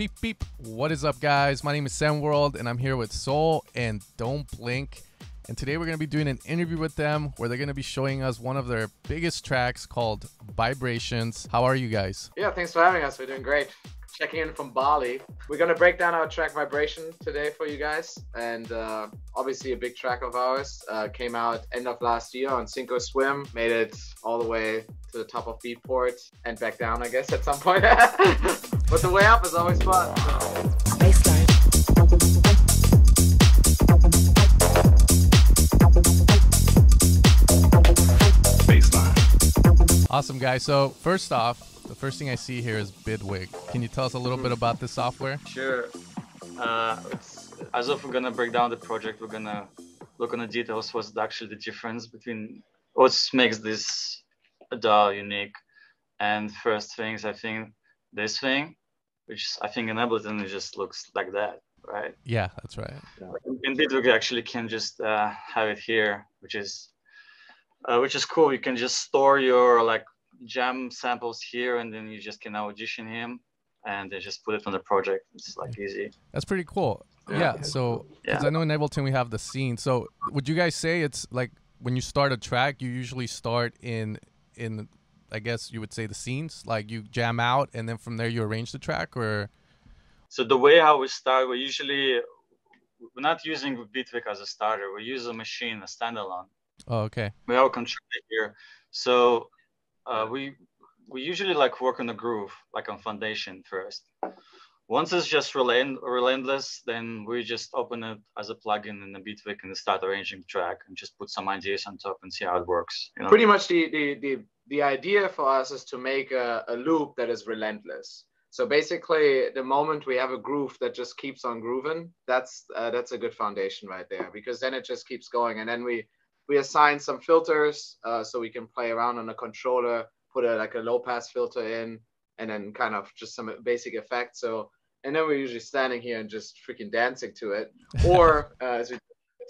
Beep, beep. What is up, guys? My name is Zen World, and I'm here with Soul and Don't Blink. And today we're going to be doing an interview with them where they're going to be showing us one of their biggest tracks called Vibrations. How are you guys? Yeah, thanks for having us. We're doing great. Checking in from Bali. We're going to break down our track Vibration today for you guys. And obviously a big track of ours came out end of last year on Sink Or Swim. Made it all the way to the top of Beatport and back down, I guess, at some point. But the way up is always fun. Baseline. Awesome, guys. So first off, the first thing I see here is Bitwig. Can you tell us a little bit about this software? Sure. As if we're going to break down the project, we're going to look on the details. What's actually the difference between what makes this DAW unique? And first things, I think this thing, which I think in Ableton, it just looks like that, right? Yeah, that's right. In Bitwig, we actually can just have it here, which is cool. You can just store your like jam samples here, and then you just can audition him, and they just put it on the project. It's like easy. That's pretty cool. Yeah. So, because I know in Ableton we have the scene. So, would you guys say it's like when you start a track, you usually start in I guess you would say the scenes, like you jam out and then from there you arrange the track? Or so the way how we start, we're not using Bitwig as a starter. We use a machine, a standalone. Oh, okay. We have a controller here. So we usually like work on the groove, like on foundation first. Once it's just relentless, then we just open it as a plugin in the Bitwig and start arranging track and just put some ideas on top and see how it works. You know? Pretty much the idea for us is to make a loop that is relentless. So basically, the moment we have a groove that just keeps on grooving, that's a good foundation right there, because then it just keeps going. And then we assign some filters so we can play around on a controller, put like a low pass filter in, and then kind of just some basic effects. And then we're usually standing here and just freaking dancing to it. Or as we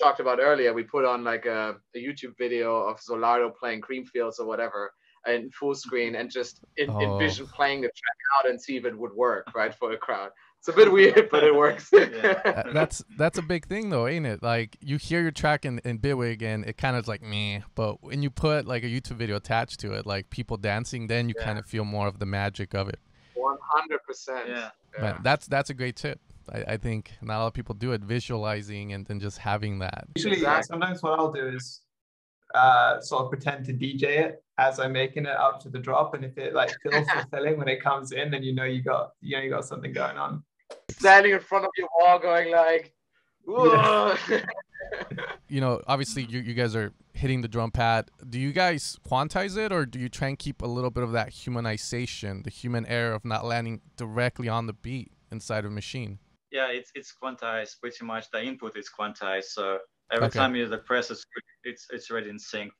talked about earlier, we put on like a YouTube video of Zolardo playing Creamfields or whatever in full screen and just envision playing the track out and see if it would work, right, for a crowd. It's a bit weird, but it works. Yeah. That's a big thing though, ain't it? Like you hear your track in Bitwig and it kind of is like meh, but when you put like a YouTube video attached to it, like people dancing, then you kind of feel more of the magic of it. 100%. Yeah. Man, that's a great tip. I think not a lot of people do it, visualizing and then just having that. Usually, sometimes what I'll do is sort of pretend to DJ it as I'm making it up to the drop, and if it like feels fulfilling when it comes in, then you got something going on. Standing in front of your wall, going like, whoa. Yeah. You know, obviously you guys are hitting the drum pad. Do you guys quantize it, or do you try and keep a little bit of that humanization, the human error of not landing directly on the beat inside of a machine? Yeah, it's quantized pretty much. The input is quantized, so every time you press, it's already in sync,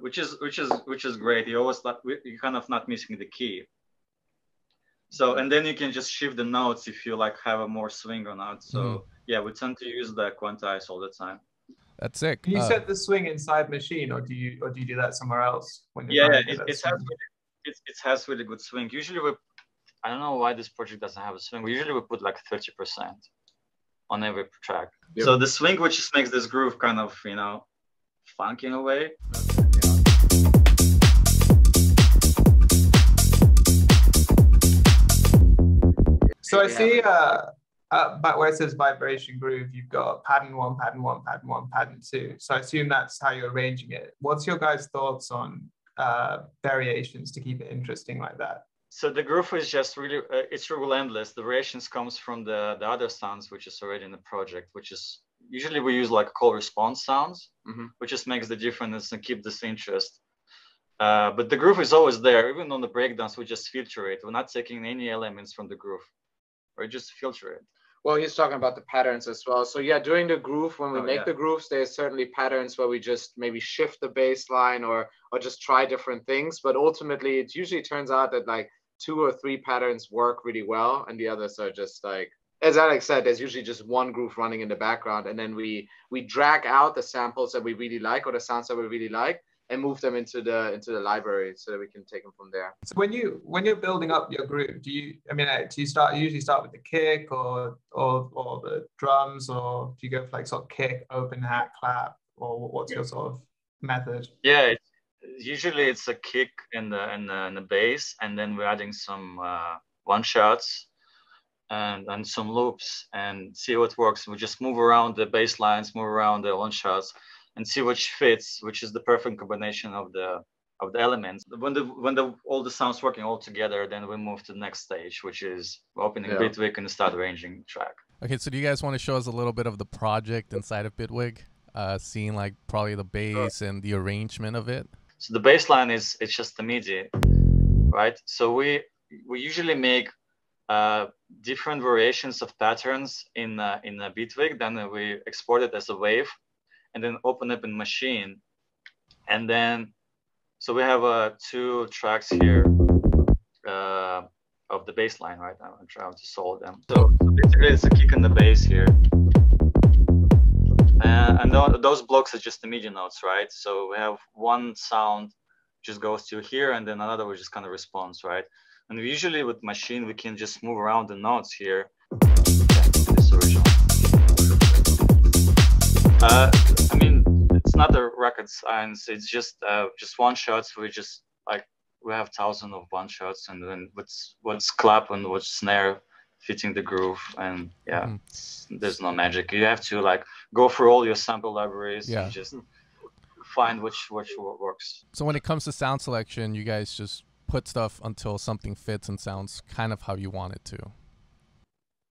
which is great. You always you're kind of not missing the key. So, and then you can just shift the notes if you like have a more swing or not. So yeah, we tend to use the quantize all the time. That's sick. Can you set the swing inside machine, or do you do that somewhere else? When you're it has really good swing. Usually I don't know why this project doesn't have a swing. Usually we put like 30% on every track. Yep. So the swing, which just makes this groove kind of, you know, funky in a way. Okay. Yeah. So I see back where it says vibration groove, you've got pattern one, pattern one, pattern one, pattern two. So I assume that's how you're arranging it. What's your guys' thoughts on variations to keep it interesting like that? So the groove is just really, it's relentless. The variations comes from the other sounds, which is already in the project, which is usually we use like call response sounds, which just makes the difference and keep this interest. But the groove is always there. Even on the breakdowns, we just filter it. We're not taking any elements from the groove. We just filter it. Well, he's talking about the patterns as well. So yeah, during the groove, when we make the grooves, there's certainly patterns where we just maybe shift the bass line or just try different things. But ultimately, it usually turns out that like 2 or 3 patterns work really well, and the others are just like, as Alex said, there's usually just one groove running in the background, and then we drag out the samples that we really like or the sounds that we really like, and move them into the library so that we can take them from there. So when you're building up your group, do you usually start with the kick or the drums, or do you go for like sort of kick, open hat, clap, or what's your sort of method? Yeah, usually it's a kick and the bass, and then we're adding some one shots and some loops and see what works. We just move around the bass lines, move around the one shots, and see which fits, which is the perfect combination of the elements. When all the sounds working all together, then we move to the next stage, which is opening Bitwig and start arranging track. Okay, so do you guys want to show us a little bit of the project inside of Bitwig, seeing like probably the bass and the arrangement of it? So the bass line it's just the MIDI, right? So we usually make different variations of patterns in a Bitwig, then we export it as a wave, and then open up in machine, and then so we have two tracks here of the bass line right now. I'm trying to solve them. So basically, it's a kick on the bass here, and those blocks are just the MIDI notes, right? So we have one sound just goes to here, and then another which is kind of response, right? And usually with machine we can just move around the notes here. This original. It's not a rocket science. It's just one shots. We have thousands of one shots, and then what's clap and what's snare fitting the groove, and there's no magic. You have to go through all your sample libraries and just find which works. So when it comes to sound selection, you guys just put stuff until something fits and sounds kind of how you want it to.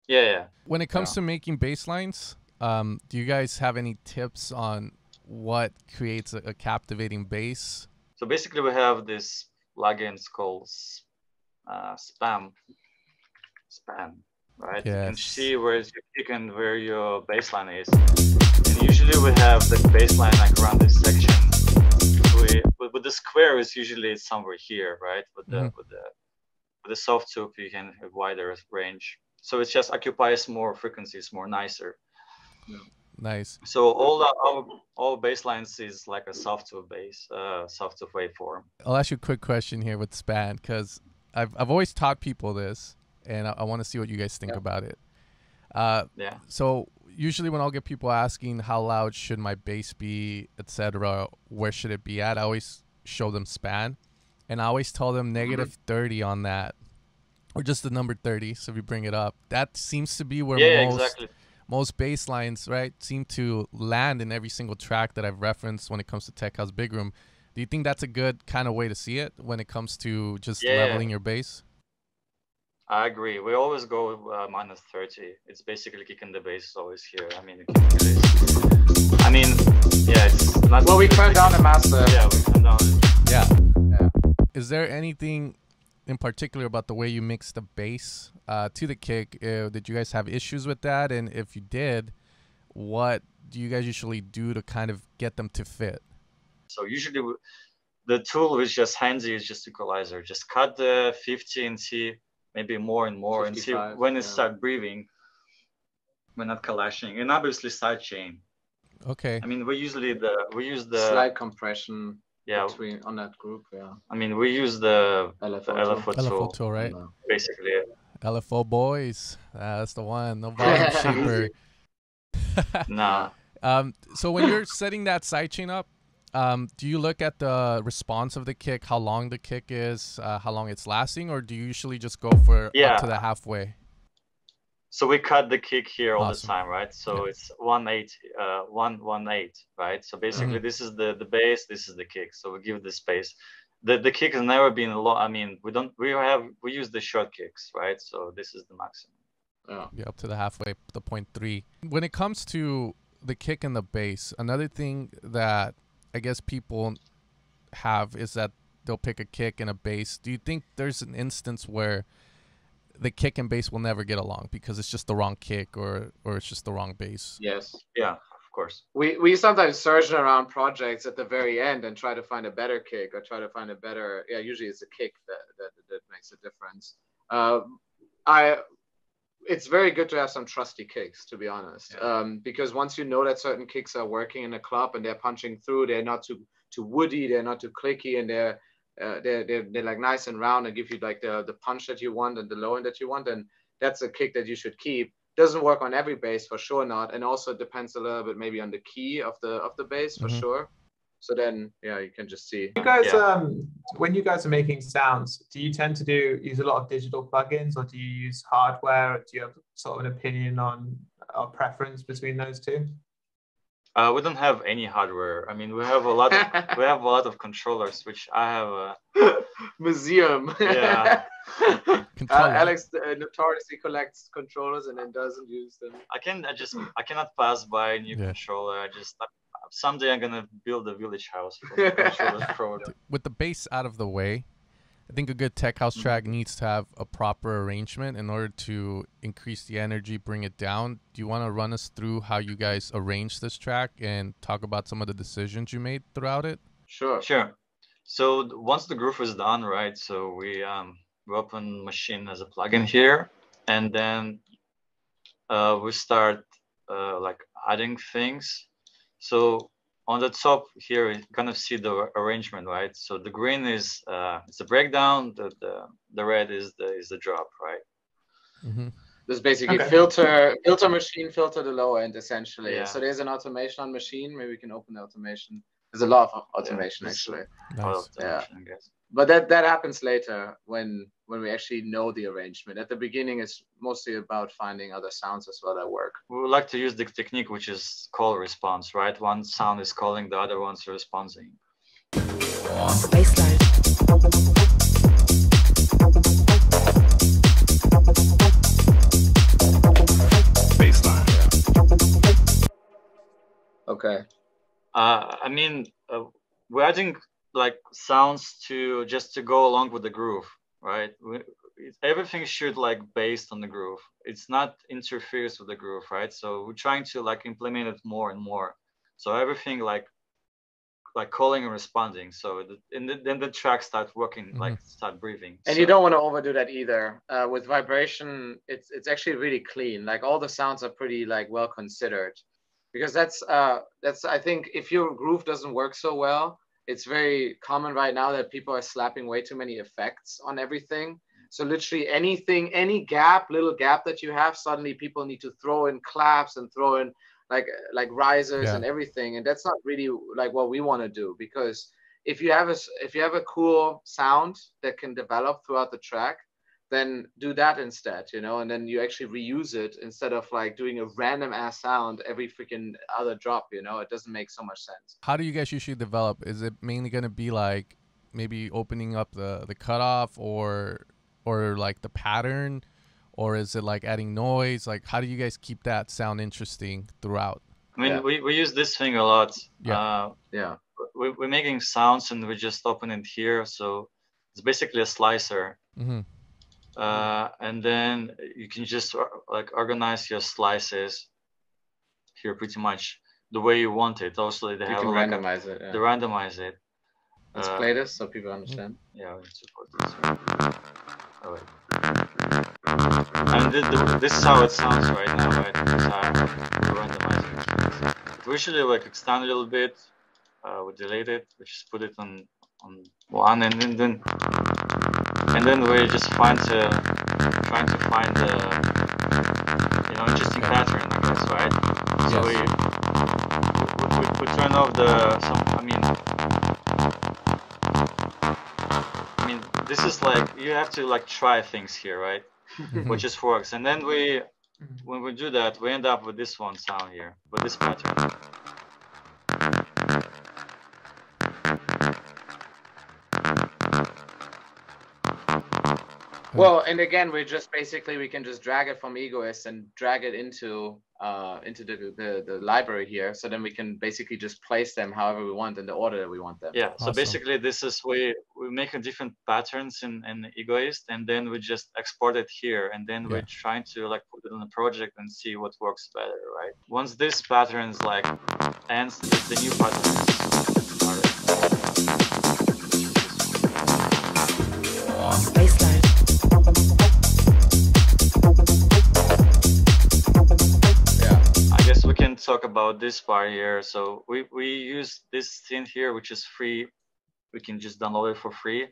Yeah. When it comes to making bass lines, do you guys have any tips on what creates a captivating bass? So basically we have this plugin called Span, right? Yes. You can see where your kick and where your bassline is. And usually we have the bassline around this section. With the square is usually somewhere here, right? With the soft tube you can have wider range. So it just occupies more frequencies, more nicer. Yeah. Nice. So all bass lines is like a soft tube waveform. I'll ask you a quick question here with Span, because I've always taught people this, and I want to see what you guys think about it. So usually when I'll get people asking how loud should my bass be, etc., where should it be at, I always show them Span, and I always tell them -30 on that, or just the number 30. So if you bring it up, that seems to be where most bass lines, right, seem to land in every single track that I've referenced when it comes to Tech House Big Room. Do you think that's a good kind of way to see it when it comes to just leveling your bass? I agree. We always go -30. It's basically kicking the bass is always here. It's not... Well, we turn down the master. Yeah, we turn down it. Yeah. Is there anything in particular about the way you mix the bass to the kick? Did you guys have issues with that? And if you did, what do you guys usually do to kind of get them to fit? So usually the tool is just handy, is just equalizer. Just cut the 50 and see maybe more and more, 55, and see when it starts breathing. We're not clashing. And obviously side chain. Okay. We use the slight compression. Yeah, between, on that group, we use the LFO tool, right? No. Basically. LFO boys, that's the one. No volume shaper. Nah. So when you're setting that sidechain up, do you look at the response of the kick, how long the kick is, how long it's lasting, or do you usually just go for up to the halfway? So we cut the kick here all the time, right? So it's 1/8, right? So basically, this is the bass, this is the kick. So we give the space. The kick has never been a lot. We use the short kicks, right? So this is the maximum. Yeah, up to the halfway, the 0.3. When it comes to the kick and the bass, another thing that I guess people have is that they'll pick a kick and a bass. Do you think there's an instance where the kick and bass will never get along because it's just the wrong kick or it's just the wrong bass? Yes. Yeah, of course. We sometimes surge around projects at the very end and try to find a better kick or try to find a better, usually it's a kick that makes a difference. It's very good to have some trusty kicks, to be honest, because once you know that certain kicks are working in a club and they're punching through, they're not too too woody, they're not too clicky, and they're like nice and round and give you like the punch that you want and the low end that you want. And that's a kick that you should keep. Doesn't work on every bass, for sure not. And also it depends a little bit maybe on the key of the bass, for sure. So then, yeah, you can just see. You guys, when you guys are making sounds, do you tend to use a lot of digital plugins, or do you use hardware? Do you have sort of an opinion on or preference between those two? We don't have any hardware. I mean, we have a lot of controllers, which I have a museum. Yeah. Alex notoriously collects controllers and then doesn't use them. I cannot pass by a new controller. Someday I'm gonna build a village house from the controllers product. With the bass out of the way, I think a good tech house track needs to have a proper arrangement in order to increase the energy, bring it down. Do you want to run us through how you guys arranged this track and talk about some of the decisions you made throughout it? Sure. So once the groove is done, right? So we open Machine as a plugin here, and then we start like adding things. So on the top here, you kind of see the arrangement, right? So the green is it's a breakdown. The red is the drop, right? This basically filter Machine, filter the low end essentially. Yeah. So there's an automation on Machine. Maybe we can open the automation. There's a lot of automation actually. Nice. Yeah, I guess. But that happens later when we actually know the arrangement. At the beginning, it's mostly about finding other sounds as well that work. We would like to use the technique which is call response, right? One sound is calling, the other one's responding. Baseline. Okay. I mean, we're adding like sounds just to go along with the groove, right? Everything should like based on the groove. It's not interferes with the groove, right? So we're trying to like implement it more and more. So everything like calling and responding. So then the track starts working, like start breathing. And so, you don't want to overdo that either. With vibration, it's actually really clean. Like all the sounds are pretty like well considered, because that's I think if your groove doesn't work so well. It's very common right now that people are slapping way too many effects on everything. So literally anything, any gap, little gap that you have, suddenly people need to throw in claps and throw in like risers and everything. And that's not really like what we want to do, because if you have a cool sound that can develop throughout the track, then do that instead, you know, and then you actually reuse it instead of like doing a random ass sound every freaking other drop, you know. It doesn't make so much sense. How do you guys usually develop? Is it mainly going to be like maybe opening up the cutoff or like the pattern, or is it like adding noise? Like how do you guys keep that sound interesting throughout? I mean, we use this thing a lot. We're making sounds and we just open it here. So it's basically a slicer. And then you can just like organize your slices here pretty much the way you want it. Also, they have randomize it. They randomize it. Let's play this so people understand. Yeah, we support this. Oh, wait. And this is how it sounds right now, right? We're randomizing it. We usually like extend a little bit. We delete it. We just put it on one, and then we just trying to find you know, interesting pattern, I guess, right? Yes. So we turn off I mean this is like you have to like try things here, right? Which just works, and then when we do that, we end up with this one sound here, with this pattern. Well, and again, we can just drag it from Egoist and drag it into the library here. So then we can basically just place them however we want in the order that we want them. Yeah. Awesome. So basically, this is we make a different patterns in Egoist, and then we just export it here, and then we're trying to like put it on a project and see what works better, right? Once this patterns like ends, the new pattern. talk about this part here. So we use this synth here, which is free. We can just download it for free.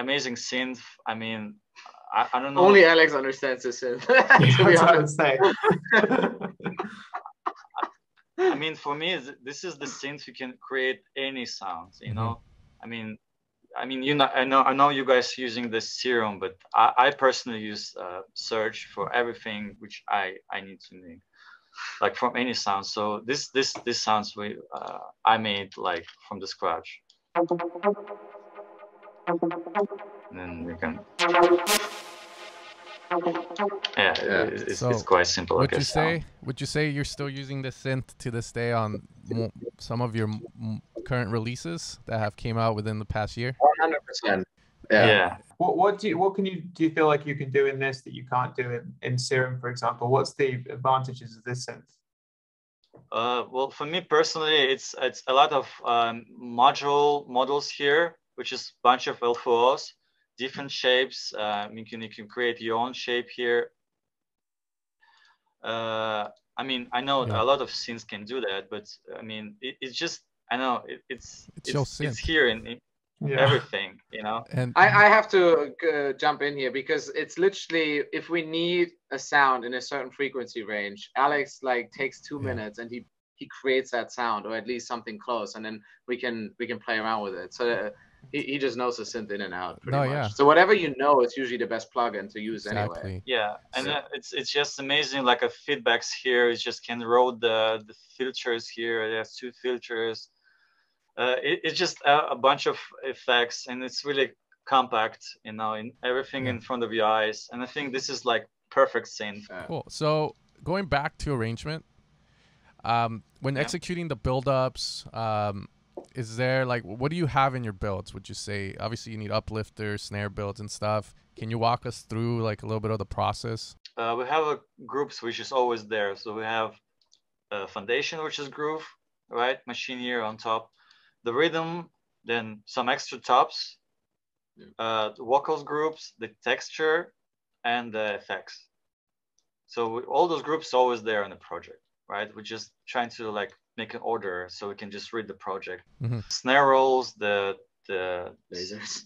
Amazing synth. I mean, I don't know. Only Alex understands this synth. To be honest. I mean, for me, this is the synth. You can create any sounds. You know, I mean, you know, I know you guys using the Serum, but I personally use Surge for everything which I need to make, like from any sound. So this sounds I made like from the scratch. And then you can. Yeah. It's quite simple. Would you say you're still using the synth to this day on some of your current releases that have came out within the past year? 100%. Yeah. What do you feel like you can do in this that you can't do in Serum, for example? What's the advantages of this synth? Well, for me personally, it's a lot of models here, which is a bunch of LFOs. Different shapes. You can create your own shape here. I know a lot of synths can do that, but I mean, it's here in everything, you know. And I have to jump in here because it's literally, if we need a sound in a certain frequency range, Alex like takes 2 minutes and he creates that sound, or at least something close, and then we can play around with it. So. He just knows the synth in and out pretty much. Yeah. So whatever you know, it's usually the best plugin to use anyway. Yeah, and it's just amazing. Like a feedbacks here, it just can roll the filters here. There's 2 filters. It's just a bunch of effects, and it's really compact. You know, in everything in front of your eyes. And I think this is like perfect synth. Cool. So going back to arrangement, when executing the buildups. Is there, like, what do you have in your builds, would you say? Obviously, you need uplifters, snare builds and stuff. Can you walk us through, like, a little bit of the process? We have groups, which is always there. So we have foundation, which is groove, right? Machine here on top. The rhythm, then some extra tops, the vocals groups, the texture, and the effects. So all those groups are always there in the project, right? We're just trying to, like, make an order so we can just read the project. Snare rolls, the lasers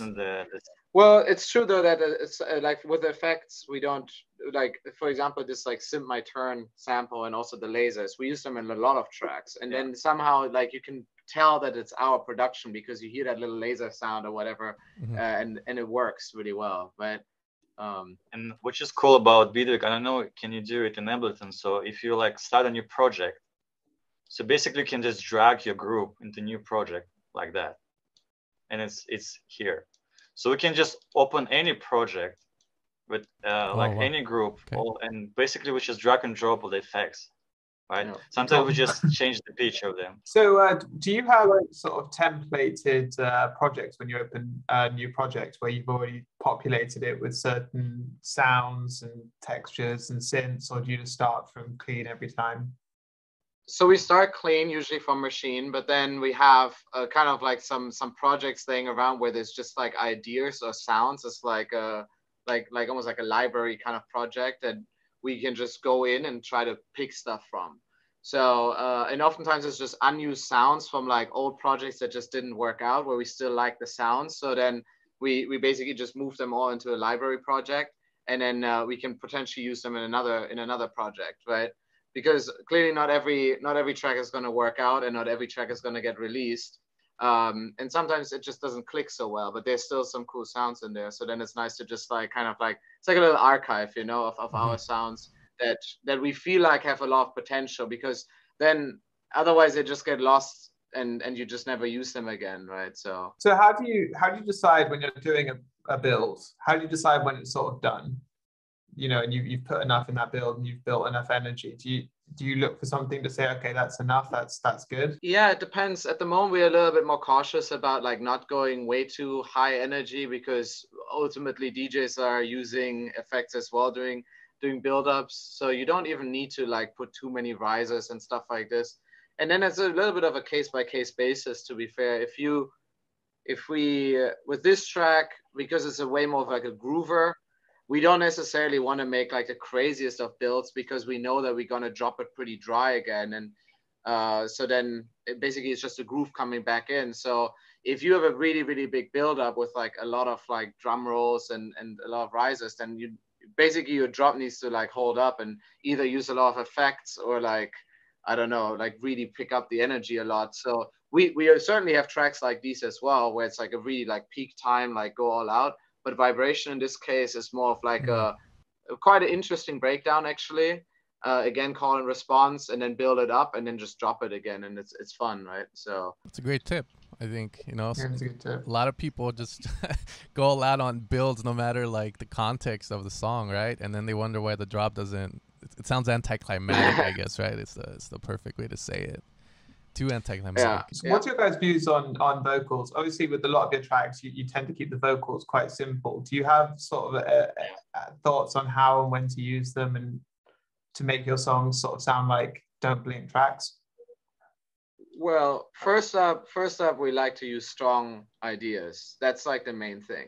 and the... Well, it's true though that it's like with effects, we don't like, for example, this like Simp My Turn sample and also the lasers, we use them in a lot of tracks. And then somehow like you can tell that it's our production because you hear that little laser sound or whatever, and it works really well, right? And which is cool about Bitwig, I don't know, can you do it in Ableton? So if you like start a new project, so basically you can just drag your group into new project like that, and it's here. So we can just open any project with any group, and basically we just drag and drop all the effects, right? Yeah. Sometimes we just change the pitch of them. So do you have like sort of templated projects when you open new projects where you've already populated it with certain sounds and textures and synths, or do you just start from clean every time? So we start clean usually from machine, but then we have kind of like some projects laying around where there's just like ideas or sounds. It's like a almost like a library kind of project that we can just go in and try to pick stuff from. So, and oftentimes it's just unused sounds from like old projects that just didn't work out where we still like the sounds. So then we basically just move them all into a library project, and then we can potentially use them in another project, right? Because clearly not every track is gonna work out and not every track is gonna get released. And sometimes it just doesn't click so well, but there's still some cool sounds in there. So then it's nice to just like kind of like, it's like a little archive, you know, of our sounds that we feel like have a lot of potential, because then otherwise they just get lost and you just never use them again, right? So how do you decide when you're doing a build? How do you decide when it's sort of done? You know, and you've put enough in that build and you've built enough energy. Do you look for something to say, okay, that's enough, that's good? Yeah, it depends. At the moment, we're a little bit more cautious about like not going way too high energy, because ultimately DJs are using effects as well doing build-ups. So you don't even need to like put too many risers and stuff like this. And then it's a little bit of a case-by-case basis, to be fair. If we, with this track, because it's a way more of like a groover, we don't necessarily want to make like the craziest of builds because we know that we're going to drop it pretty dry again. And so then it basically it's just a groove coming back in. So if you have a really, really big build up with like a lot of like drum rolls and a lot of rises, then you basically your drop needs to like hold up and either use a lot of effects or like, I don't know, like really pick up the energy a lot. So we certainly have tracks like these as well, where it's like a really like peak time, like go all out. But Vibration in this case is more of like a quite an interesting breakdown actually. Again, call and response, and then build it up, and then just drop it again, and it's fun, right? So it's a great tip, I think. You know, yeah, a lot of people just go all out on builds, no matter like the context of the song, right? And then they wonder why the drop doesn't. It sounds anticlimactic, I guess, right? It's the perfect way to say it. Too anticlimactic. Yeah. So what's your guys' views on vocals? Obviously, with a lot of your tracks, you tend to keep the vocals quite simple. Do you have sort of thoughts on how and when to use them, and to make your songs sort of sound like Don't Blink tracks? Well, first up, we like to use strong ideas. That's like the main thing.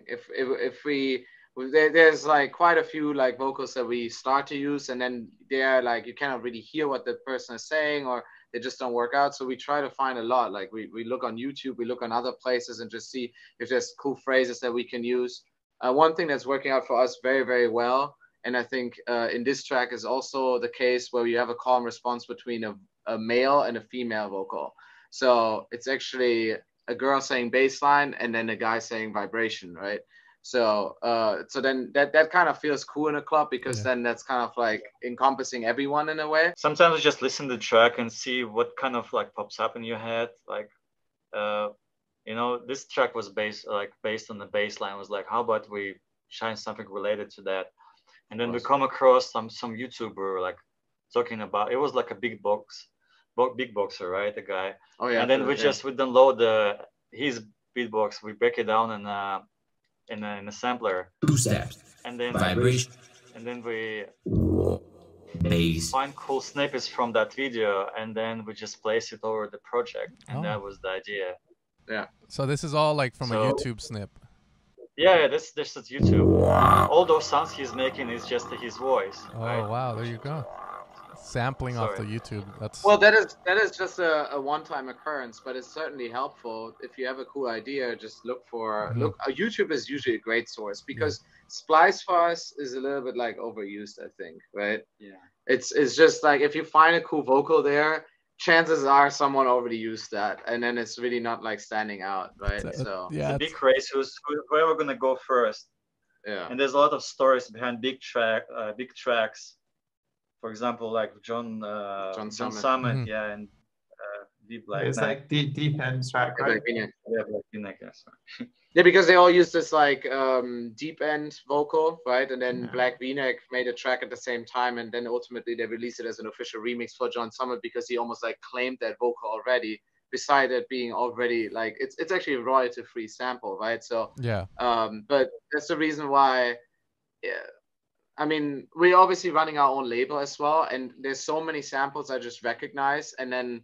There's like quite a few like vocals that we start to use, and then they're like you cannot really hear what the person is saying, or they just don't work out. So we try to find a lot. Like we look on YouTube, we look on other places, and just see if there's cool phrases that we can use. One thing that's working out for us very, very well, and I think in this track is also the case where you have a call and response between a male and a female vocal. So it's actually a girl saying bass line and then a guy saying vibration, right? So so then that kind of feels cool in a club, because then that's kind of like encompassing everyone in a way. Sometimes I just listen to the track and see what kind of like pops up in your head. Like, you know, this track was based on the bass line. It was like, how about we shine something related to that? And then we come across some YouTuber like talking about, it was like a beatboxer, right? The guy. Oh yeah. And then we download his beatbox, we break it down in a sampler. Two steps. And then vibration. And then we find cool snippets from that video, and then we just place it over the project, and that was the idea. Yeah. So this is all like from a YouTube snip. Yeah, this is YouTube. Wow. All those sounds he's making is just his voice. Oh right? Wow, there you go. Sampling off the YouTube. That's that is just a one-time occurrence, but it's certainly helpful. If you have a cool idea, just look for YouTube is usually a great source, because Splice for us is a little bit like overused, I think, right? Yeah. It's just like if you find a cool vocal there, chances are someone already used that, and then it's really not like standing out, right? So yeah, it's a big race. Whoever gonna go first? Yeah. And there's a lot of stories behind big tracks. For example, like John Summit, yeah, and Deep Black. It's like Deep End track, right? Yeah, because they all use this like Deep End vocal, right? And then Black V-Neck made a track at the same time, and then ultimately they released it as an official remix for John Summit, because he almost like claimed that vocal already, beside it being already like it's actually a royalty-free sample, right? So yeah, but that's the reason why. Yeah, I mean, we're obviously running our own label as well, and there's so many samples I just recognize, and then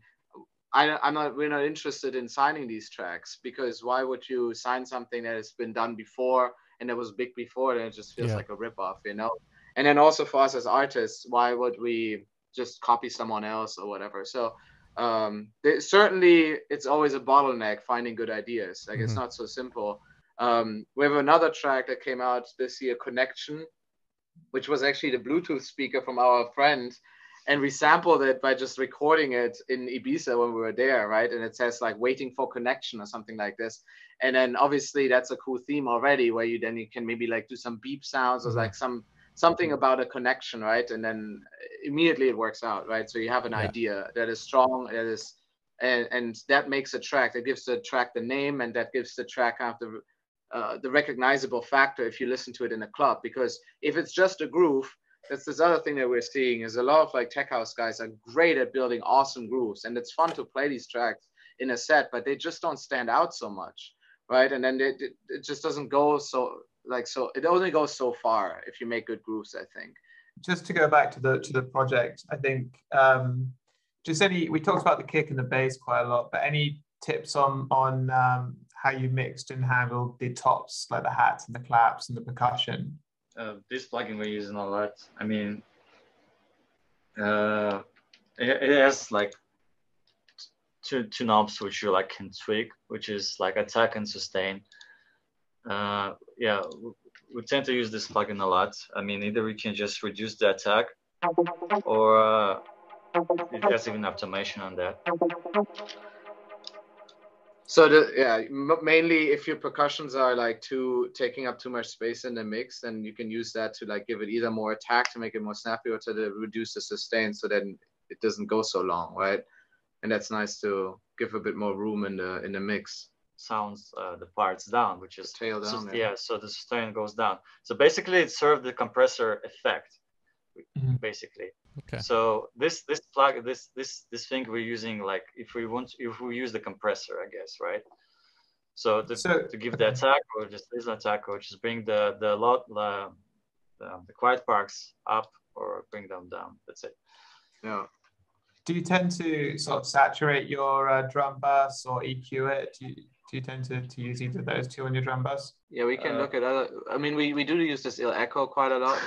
we're not interested in signing these tracks, because why would you sign something that has been done before and that was big before, and it just feels like a ripoff, you know? And then also for us as artists, why would we just copy someone else or whatever? So certainly it's always a bottleneck finding good ideas. Like it's not so simple. We have another track that came out this year, Connection, which was actually the Bluetooth speaker from our friend. And we sampled it by just recording it in Ibiza when we were there, right? And it says like waiting for connection or something like this. And then obviously that's a cool theme already, where you can maybe like do some beep sounds or like something about a connection, right? And then immediately it works out, right? So you have an idea that is strong, and that makes a track. That gives the track the name, and that gives the track kind of the recognizable factor if you listen to it in a club. Because if it's just a groove, that's this other thing that we're seeing is a lot of like tech house guys are great at building awesome grooves, and it's fun to play these tracks in a set, but they just don't stand out so much, right? And then it just doesn't go it only goes so far if you make good grooves, I think. Just to go back to the project, I think we talked about the kick and the bass quite a lot, but any tips on how you mixed and handled the tops, like the hats and the claps and the percussion? this plugin we're using a lot. I mean, it has like two knobs which you like can tweak, which is like attack and sustain. Yeah, we tend to use this plugin a lot. I mean, either we can just reduce the attack, or it has even automation on that. So mainly if your percussions are like taking up too much space in the mix, then you can use that to like give it either more attack to make it more snappy, or to reduce the sustain so then it doesn't go so long, right? And that's nice to give a bit more room in the mix. Sounds the parts down, which is tail down. So, yeah, so the sustain goes down. So basically, it served the compressor effect, basically. Okay. So this plug, this thing we're using, like if we use the compressor, I guess, right? So to give the attack, or just this attack, or just bring the quiet parts up, or bring them down. That's it. Yeah. Do you tend to sort of saturate your drum bass or EQ it? Do you tend to use either of those two on your drum bass? Yeah, we can look at other. I mean, we do use this ill echo quite a lot.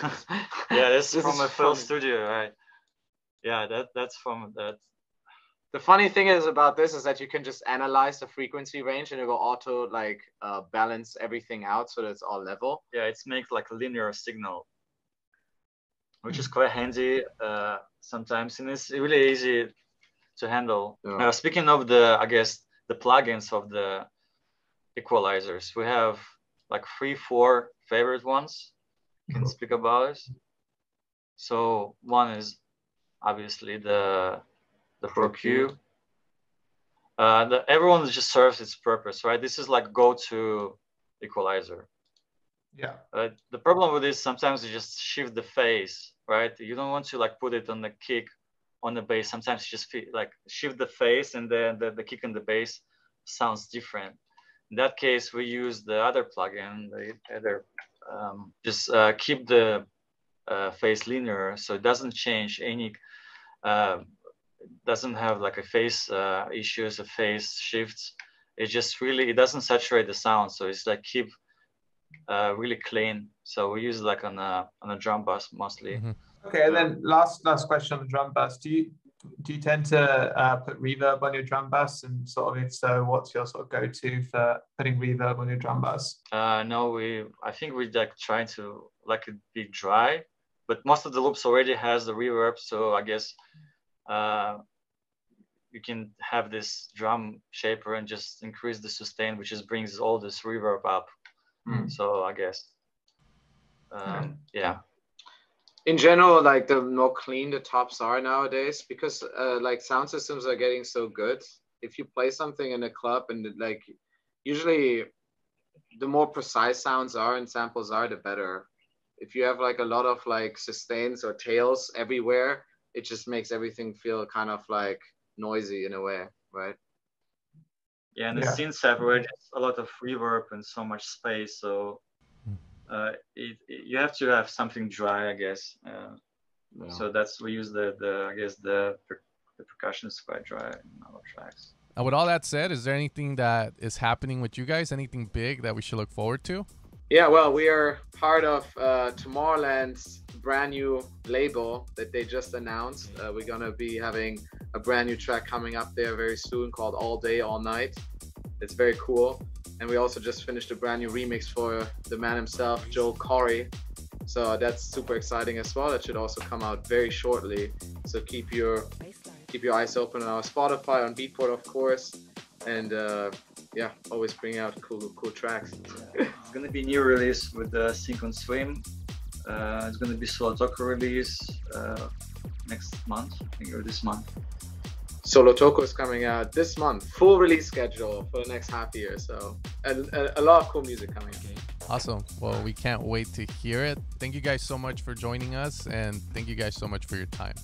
Yeah, this is from a film studio, right? Yeah, that's from that. The funny thing is about this is that you can just analyze the frequency range and it will auto like balance everything out so that it's all level. Yeah, it makes like a linear signal, which is quite handy sometimes, and it's really easy to handle. Yeah. Speaking of the, I guess, the plugins of the equalizers, we have like 3-4 favorite ones. Can speak about it. So one is obviously the Pro Q. Everyone just serves its purpose, right? This is like go-to equalizer. Yeah. The problem with this sometimes you just shift the phase, right? You don't want to like put it on the kick, on the bass. Sometimes you just like shift the phase, and then the kick and the bass sounds different. In that case, we use the other plugin, just keep the phase linear, so it doesn't change any. Doesn't have like a phase issues, a phase shifts. It just really doesn't saturate the sound, so it's like keep. Really clean, so we use like on a drum bass mostly. Okay, and then last question on the drum bass. Do you tend to put reverb on your drum bass, and sort of if so, what's your sort of go-to for putting reverb on your drum bass? No, I think we like try to like it be dry, but most of the loops already has the reverb, so I guess you can have this drum shaper and just increase the sustain, which just brings all this reverb up. So I guess, yeah. In general, like the more clean the tops are nowadays, because like sound systems are getting so good. If you play something in a club, and like usually the more precise sounds are and samples are, the better. If you have like a lot of like sustains or tails everywhere, it just makes everything feel kind of like noisy in a way, right? Yeah, and the synth separates a lot of reverb and so much space. So you have to have something dry, I guess. So that's we use the percussion is quite dry in our tracks. And with all that said, is there anything that is happening with you guys? Anything big that we should look forward to? Yeah, well, we are part of Tomorrowland's brand new label that they just announced. We're gonna be having a brand new track coming up there very soon called All Day All Night. It's very cool. And we also just finished a brand new remix for the man himself, Joel Corry. So that's super exciting as well. That should also come out very shortly. So keep your eyes open on our Spotify, on Beatport, of course. And yeah, always bring out cool tracks. It's gonna be a new release with the Sink Or Swim. It's gonna be Sol Toky release next month, I think, or this month. Sol Toky is coming out this month. Full release schedule for the next half year. So a lot of cool music coming out. Awesome. Well, we can't wait to hear it. Thank you guys so much for joining us, and thank you guys so much for your time.